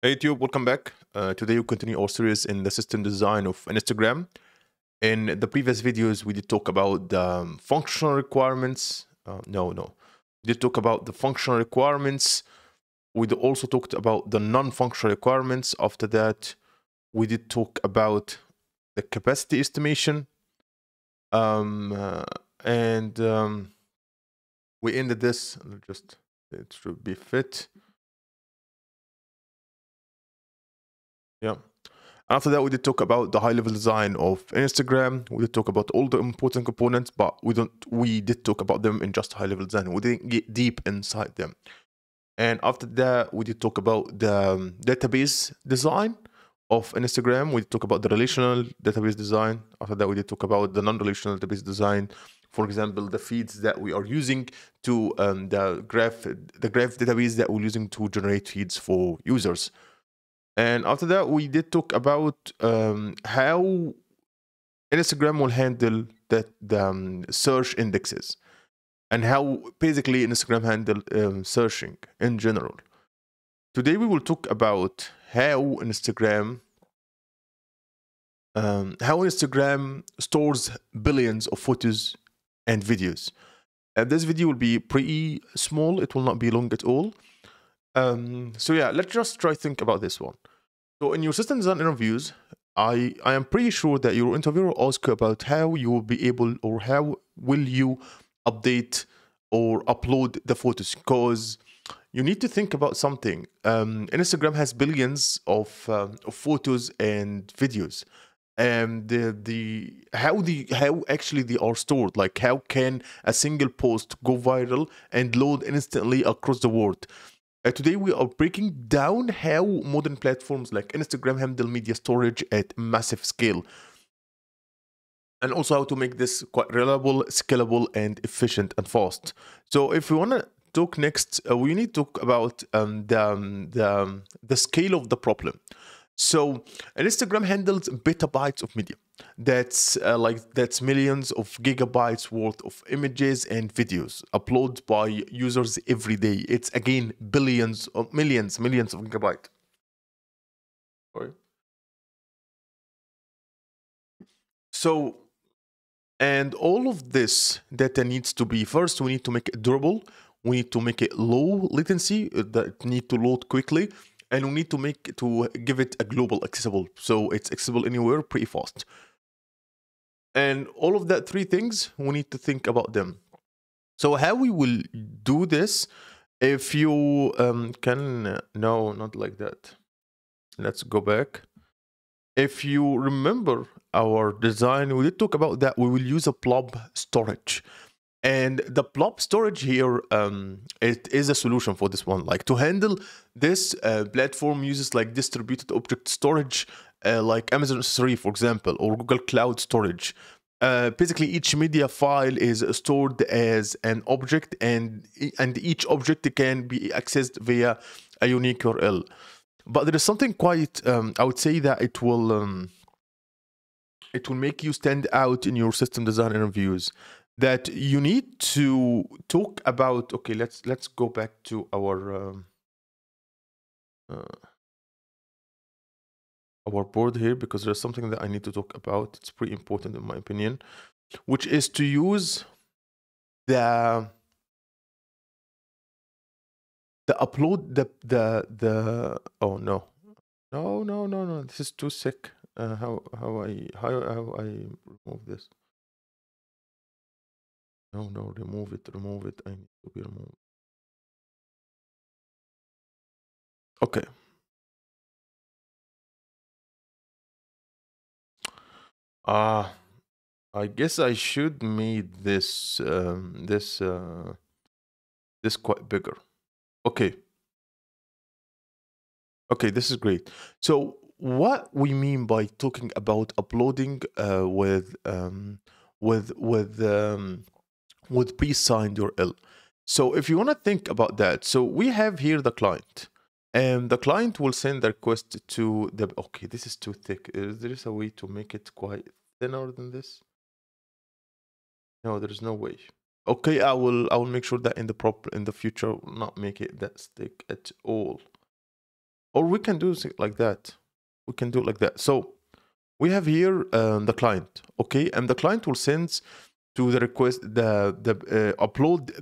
Hey YouTube, welcome back. Today we continue our series in the system design of Instagram. In the previous videos, we did talk about the functional requirements. We did talk about the functional requirements. We also talked about the non-functional requirements. After that, we did talk about the capacity estimation. We ended this, just it should be fit. Yeah. After that, we did talk about the high-level design of Instagram. We did talk about all the important components, but we did talk about them in just high-level design. We didn't get deep inside them. And after that, we did talk about the database design of Instagram. We did talk about the relational database design. After that, we did talk about the non-relational database design. For example, the feeds that we are using to the graph database that we're using to generate feeds for users. And after that, we did talk about how Instagram will handle the search indexes and how basically Instagram handle searching in general. Today, we will talk about how Instagram stores billions of photos and videos. And this video will be pretty small. It will not be long at all. So yeah, let's just try to think about this one. So in your system design interviews, I am pretty sure that your interviewer will ask you about how you will be able or how will you update or upload the photos, because you need to think about something. Instagram has billions of photos and videos, and how actually they are stored. Like, how can a single post go viral and load instantly across the world? Today we are breaking down how modern platforms like Instagram handle media storage at massive scale, and also how to make this quite reliable, scalable, and efficient and fast. So if we want to talk next, we need to talk about the scale of the problem. So Instagram handles petabytes of media. That's millions of gigabytes worth of images and videos uploaded by users every day. It's again billions or millions of gigabytes. Sorry. So, and all of this data needs to be, first, we need to make it durable. We need to make it low latency, that need to load quickly. And we need to give it a global accessible, so it's accessible anywhere pretty fast. And all of that three things, we need to think about them. So how we will do this, if you no, not like that. Let's go back. If you remember our design, we did talk about that we will use a blob storage. And the blob storage here, it is a solution for this one. Like, to handle this, platform uses like distributed object storage, like Amazon S3, for example, or Google Cloud Storage. Basically, each media file is stored as an object, and each object can be accessed via a unique URL. But there is something quite, I would say that it will make you stand out in your system design interviews. That you need to talk about. Okay, let's go back to our board here, because there's something that I need to talk about. It's pretty important in my opinion, which is to use no, this is too sick. How I remove this? No, remove it. I need to be removed. Okay. I guess I should make this this quite bigger. Okay, this is great. So what we mean by talking about uploading with pre-signed URL. So if you want to think about that, so we have here the client, and the client will send the request to the, okay, this is too thick. Is there a way to make it quite thinner than this? No, there is no way. Okay, I will make sure that in the future, not make it that thick at all. Or we can do like that. We can do like that. So we have here the client, okay? And the client will send to the request, upload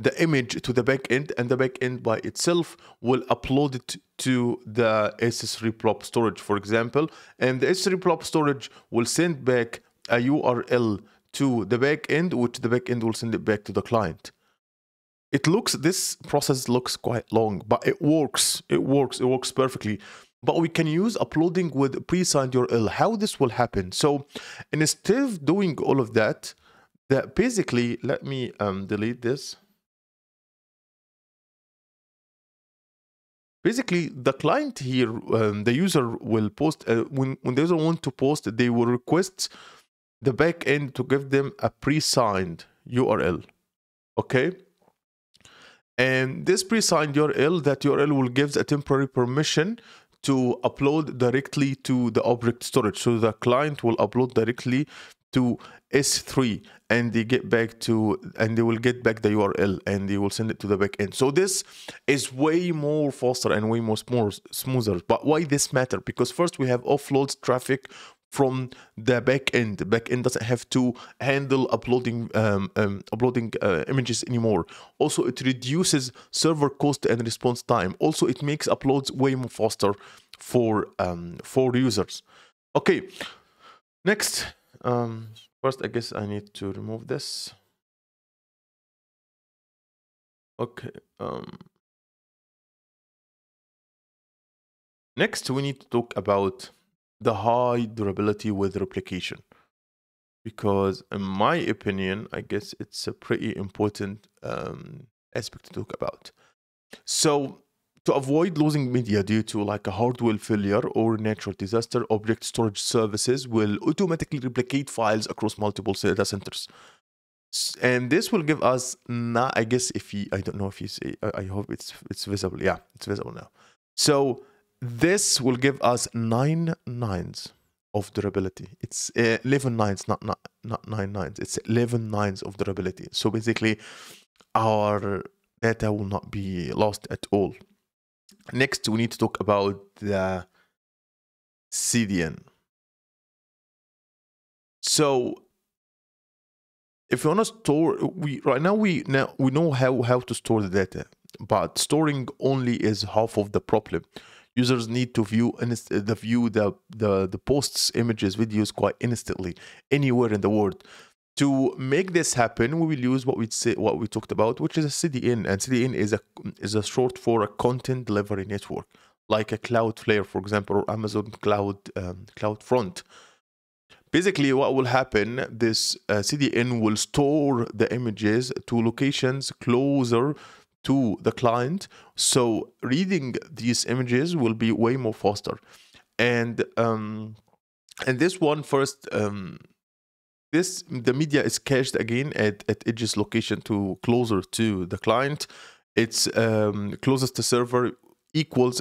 the image to the backend, and the backend by itself will upload it to the S3 blob storage, for example. And the S3 blob storage will send back a URL to the backend, which the backend will send it back to the client. It looks, this process looks quite long, but it works. It works. It works perfectly. But we can use uploading with pre-signed URL. How this will happen? So instead of doing all of that, that basically, let me delete this. Basically, the client here, the user will post, when they don't want to post, they will request the backend to give them a pre-signed URL, okay? And this pre-signed URL, that URL will give a temporary permission to upload directly to the object storage. So the client will upload directly to S3, and they get back to, and they will get back the URL, and they will send it to the backend. So this is way more faster and way more smoother. But why this matter? Because first we have offload traffic from the backend. Backend doesn't have to handle uploading images anymore. Also, it reduces server cost and response time. Also, it makes uploads way more faster for users. Okay, next. First, I guess I need to remove this. Okay. Next, we need to talk about the high durability with replication, because in my opinion, I guess it's a pretty important aspect to talk about. So to avoid losing media due to like a hardware failure or natural disaster, object storage services will automatically replicate files across multiple data centers. And this will give us, I guess if you, I don't know if you see, I hope it's visible. Yeah, it's visible now. So this will give us 9 nines of durability. It's 11 nines, not 9 nines. It's 11 nines of durability. So basically our data will not be lost at all. Next, we need to talk about the CDN. So if you want to store, right now we know how to store the data, but storing only is half of the problem. Users need to view the posts, images, videos quite instantly anywhere in the world. To make this happen, we will use what we talked about, which is a CDN, and CDN is short for a content delivery network, like a Cloudflare, for example, or Amazon CloudFront. Basically, what will happen? This CDN will store the images to locations closer to the client, so reading these images will be way more faster. And this one first. The media is cached again at edge's location to closer to the client. It's closest to server equals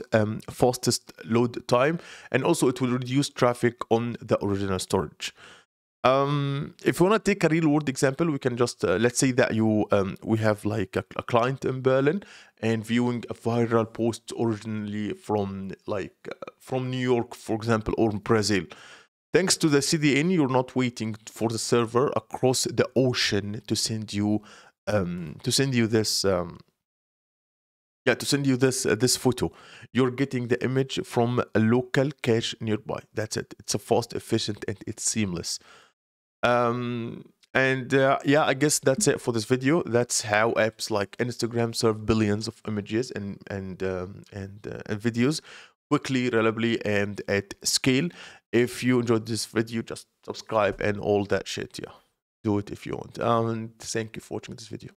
fastest load time, and also it will reduce traffic on the original storage. If you want to take a real world example, we can just let's say that you we have like a client in Berlin and viewing a viral post originally from New York, for example, or Brazil. Thanks to the CDN, you're not waiting for the server across the ocean to send you this photo. You're getting the image from a local cache nearby. That's it. It's a fast, efficient, and it's seamless. Yeah, I guess that's it for this video. That's how apps like Instagram serve billions of images and videos quickly, reliably, and at scale. If you enjoyed this video, just subscribe and all that shit. Yeah, do it if you want. Thank you for watching this video.